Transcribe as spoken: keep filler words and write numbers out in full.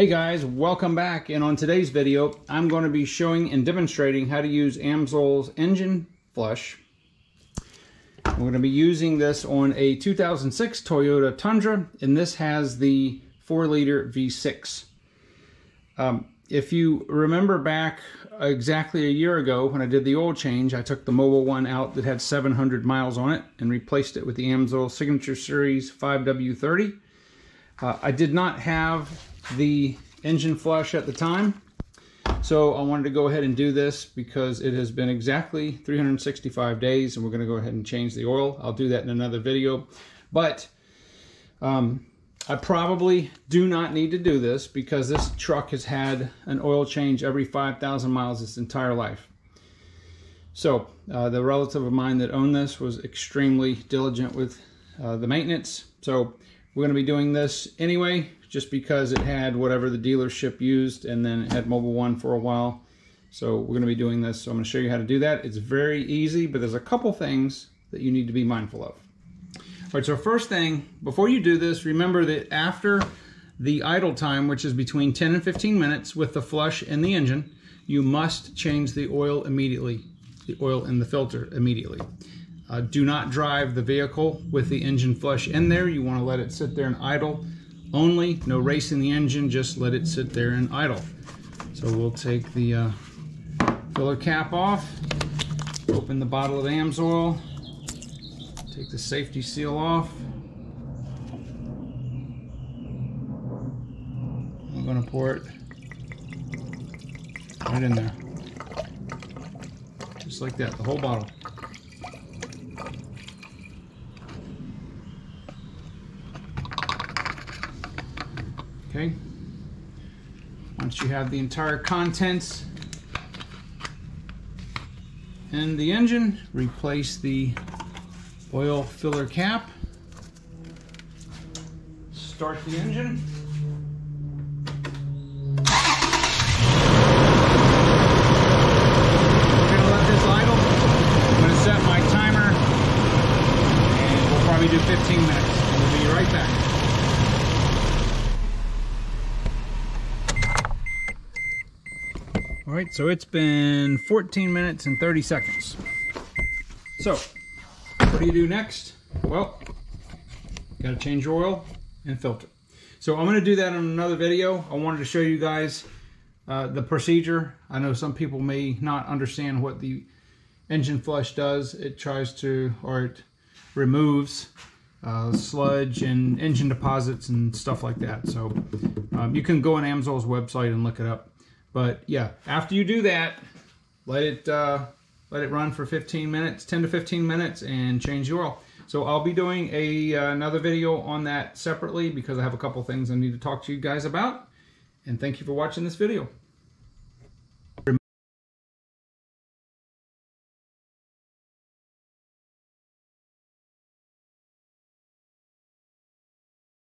Hey guys, welcome back, and on today's video I'm going to be showing and demonstrating how to use Amsoil's engine flush. We're going to be using this on a two thousand six Toyota Tundra, and this has the four liter V six. Um, if you remember back exactly a year ago when I did the oil change, I took the Mobil One out that had seven hundred miles on it and replaced it with the Amsoil Signature Series five W thirty. Uh, I did not have the engine flush at the time, so I wanted to go ahead and do this because it has been exactly three hundred sixty-five days, and we're going to go ahead and change the oil. I'll do that in another video, but um, I probably do not need to do this because this truck has had an oil change every five thousand miles its entire life. So uh, the relative of mine that owned this was extremely diligent with uh, the maintenance, so we're going to be doing this anyway, just because it had whatever the dealership used, and then it had Mobil One for a while. So we're going to be doing this. So I'm going to show you how to do that. It's very easy, but there's a couple things that you need to be mindful of. All right, so first thing, before you do this, remember that after the idle time, which is between ten and fifteen minutes with the flush and the engine, you must change the oil immediately, the oil in the filter immediately. Uh, do not drive the vehicle with the engine flush in there. You want to let it sit there and idle only. No racing the engine, just let it sit there and idle. So we'll take the uh, filler cap off, open the bottle of Amsoil, take the safety seal off. I'm going to pour it right in there, just like that, the whole bottle. Okay, once you have the entire contents in the engine, replace the oil filler cap, start the engine. We're going to let this idle. I'm going to set my timer, and we'll probably do fifteen minutes, and we'll be right back. All right, so it's been fourteen minutes and thirty seconds. So, what do you do next? Well, you gotta change your oil and filter. So I'm gonna do that in another video. I wanted to show you guys uh, the procedure. I know some people may not understand what the engine flush does. It tries to, or it removes uh, sludge and engine deposits and stuff like that. So um, you can go on Amsoil's website and look it up. But yeah, after you do that, let it uh, let it run for fifteen minutes, ten to fifteen minutes, and change the oil. So I'll be doing a uh, another video on that separately because I have a couple things I need to talk to you guys about. And thank you for watching this video.